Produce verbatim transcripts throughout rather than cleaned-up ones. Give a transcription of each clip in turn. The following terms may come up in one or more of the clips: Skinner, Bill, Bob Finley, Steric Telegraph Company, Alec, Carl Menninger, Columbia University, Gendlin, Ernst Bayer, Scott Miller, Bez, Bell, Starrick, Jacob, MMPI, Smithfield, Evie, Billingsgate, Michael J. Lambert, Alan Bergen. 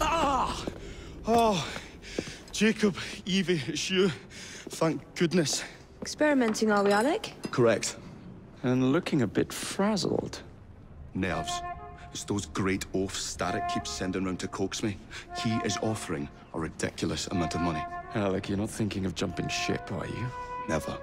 Ah! Oh, Jacob, Evie, it's you. Thank goodness. Experimenting, are we, Alec? Correct. And looking a bit frazzled. Nerves. It's those great oafs Starrick keeps sending round to coax me. He is offering a ridiculous amount of money. Alec, you're not thinking of jumping ship, are you? Never.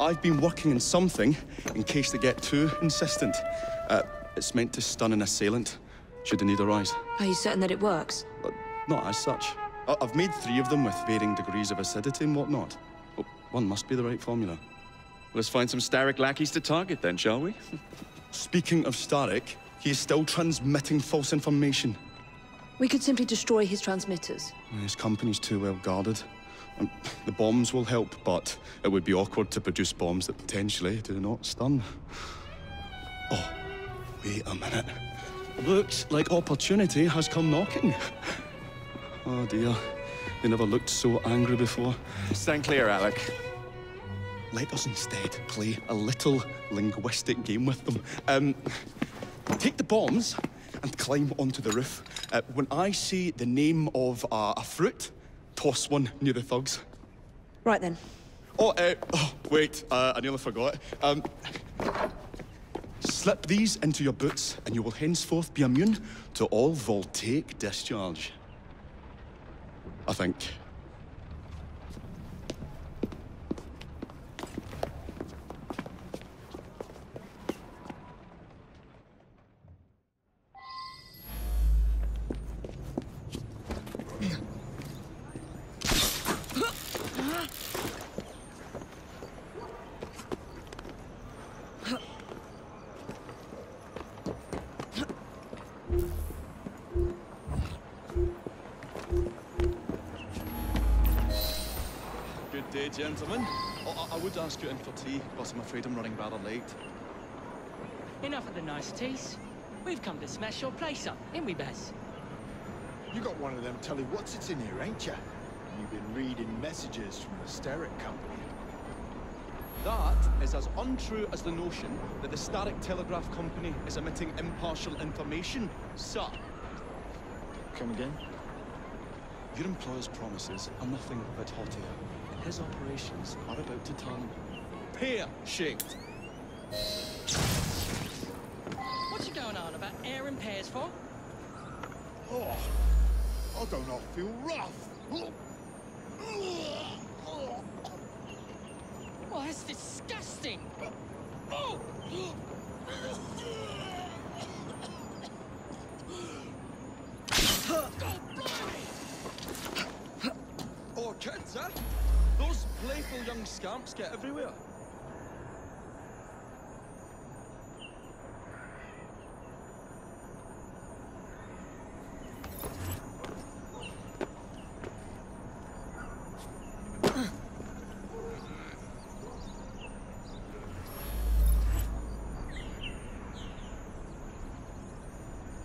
I've been working on something in case they get too insistent. Uh, it's meant to stun an assailant, should the need arise. Are you certain that it works? Uh, not as such. I I've made three of them with varying degrees of acidity and whatnot. Well, one must be the right formula. Let's find some Starrick lackeys to target then, shall we? Speaking of Starrick, he is still transmitting false information. We could simply destroy his transmitters. His company's too well guarded. Um, the bombs will help, but it would be awkward to produce bombs that potentially do not stun. Oh, wait a minute. Looks like opportunity has come knocking. Oh dear, they never looked so angry before. Stand clear, Alec. Let us instead play a little linguistic game with them. Um. Take the bombs and climb onto the roof. Uh, when I say the name of uh, a fruit, toss one near the thugs. Right then. Oh, uh, oh wait, uh, I nearly forgot. Um, slip these into your boots and you will henceforth be immune to all voltaic discharge. I think. Gentlemen, I, I would ask you in for tea, but I'm afraid I'm running rather late. Enough of the niceties. We've come to smash your place up, ain't we, Bez? You got one of them telly whatsits in here, ain't ya? You? You've been reading messages from the Steric Company. That is as untrue as the notion that the Steric Telegraph Company is emitting impartial information, sir. Come again? Your employer's promises are nothing but haughty. His operations are about to turn pear-shaped. What's you going on about air and pears for? Oh, I don't know, I feel rough. Oh, that's disgusting. Oh! Oh, kids, eh? Those playful young scamps get everywhere.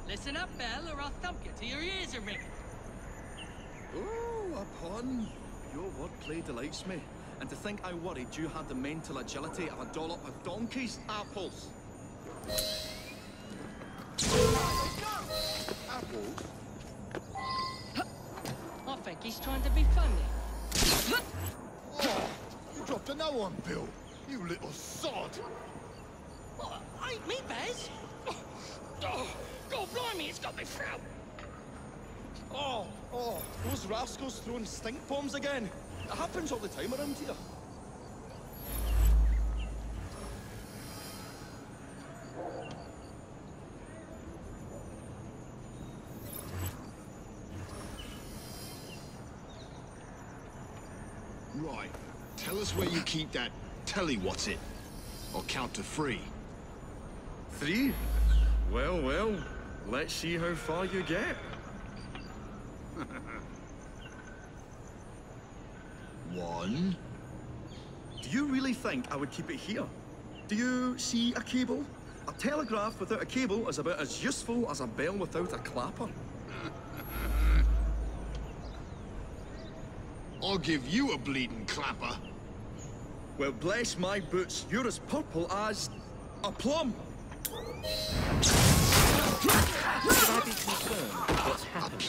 Listen up, Bell, or I'll thump you till your ears are ringing. Oh, a pun. Your wordplay delights me, and to think I worried you had the mental agility of a dollop of donkey's apples. Apples? I think he's trying to be funny. Oh, you dropped a no one, Bill. You little sod. Well, ain't me, Bez. Oh, God blimey, it's got me frown. Oh, oh, those rascals throwing stink bombs again. It happens all the time around here. Right, tell us where you keep that telly what's it. I'll count to three. Three? Well, well, let's see how far you get. One. Do you really think I would keep it here? Do you see a cable? A telegraph without a cable is about as useful as a bell without a clapper. I'll give you a bleeding clapper. Well, bless my boots, you're as purple as a plum.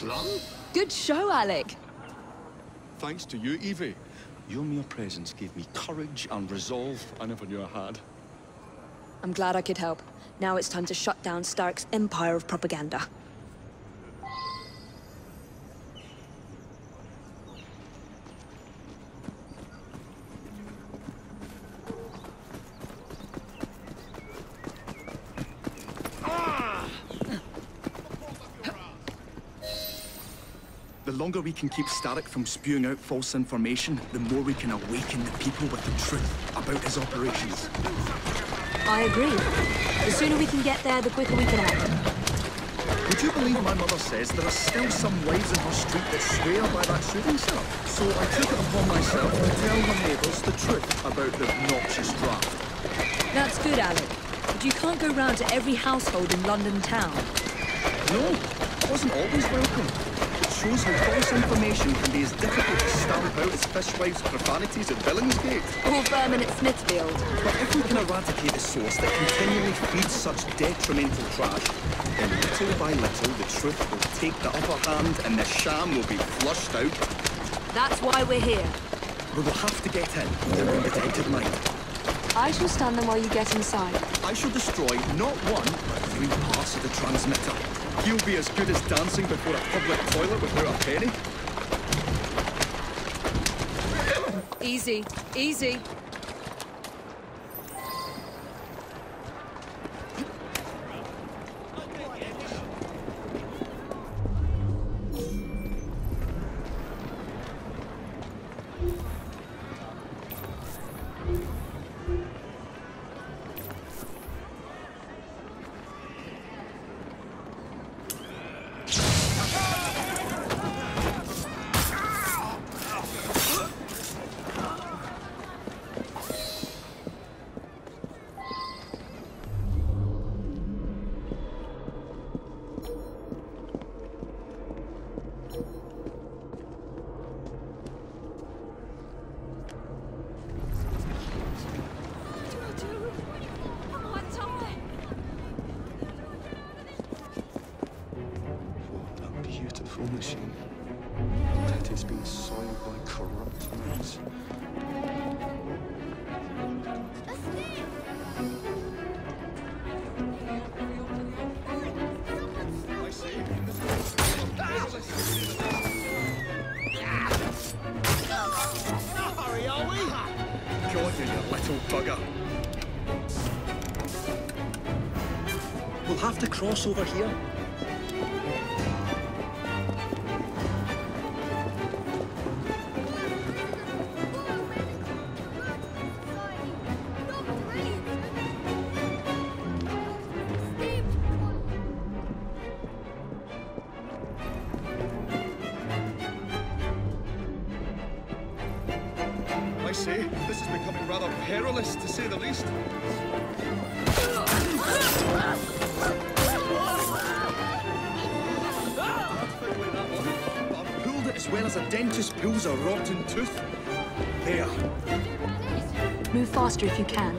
slum? Good show, Alec. Thanks to you, Evie. Your mere presence gave me courage and resolve I never knew I had. I'm glad I could help. Now it's time to shut down Starrick's empire of propaganda. The longer we can keep Starrick from spewing out false information, the more we can awaken the people with the truth about his operations. I agree. The sooner we can get there, the quicker we can act. Would you believe my mother says there are still some wives in her street that swear by that shooting star? So I took it upon myself to tell my neighbours the truth about the obnoxious draft. That's good, Alec. But you can't go round to every household in London town. No, it wasn't always welcome. Shows how false information can be as difficult to stamp out as fishwives' profanities at Billingsgate. Or vermin at Smithfield. But if we can eradicate the source that continually feeds such detrimental trash, then little by little the truth will take the upper hand and the sham will be flushed out. That's why we're here. We will have to get in with an undetected mind. I shall stun them while you get inside. I shall destroy not one, but three parts of the transmitter. You'll be as good as dancing before a public toilet without a penny. Easy, easy. Cross over here. I say, this is becoming rather perilous, to say the least. Well, as a dentist pulls a rotten tooth. There. Move faster if you can.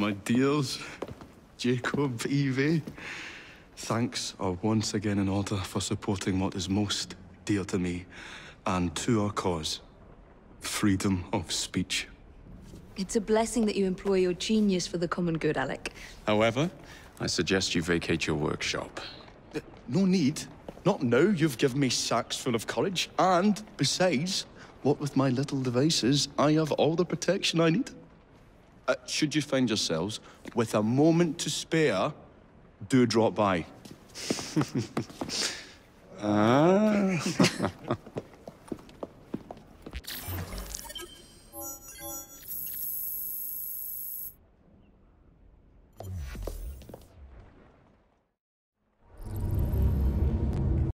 My dears, Jacob, Evie, thanks are once again in order for supporting what is most dear to me and to our cause, freedom of speech. It's a blessing that you employ your genius for the common good, Alec. However, I suggest you vacate your workshop. No need. Not now. You've given me sacks full of courage. And besides, what with my little devices, I have all the protection I need. Uh, should you find yourselves with a moment to spare, do drop by.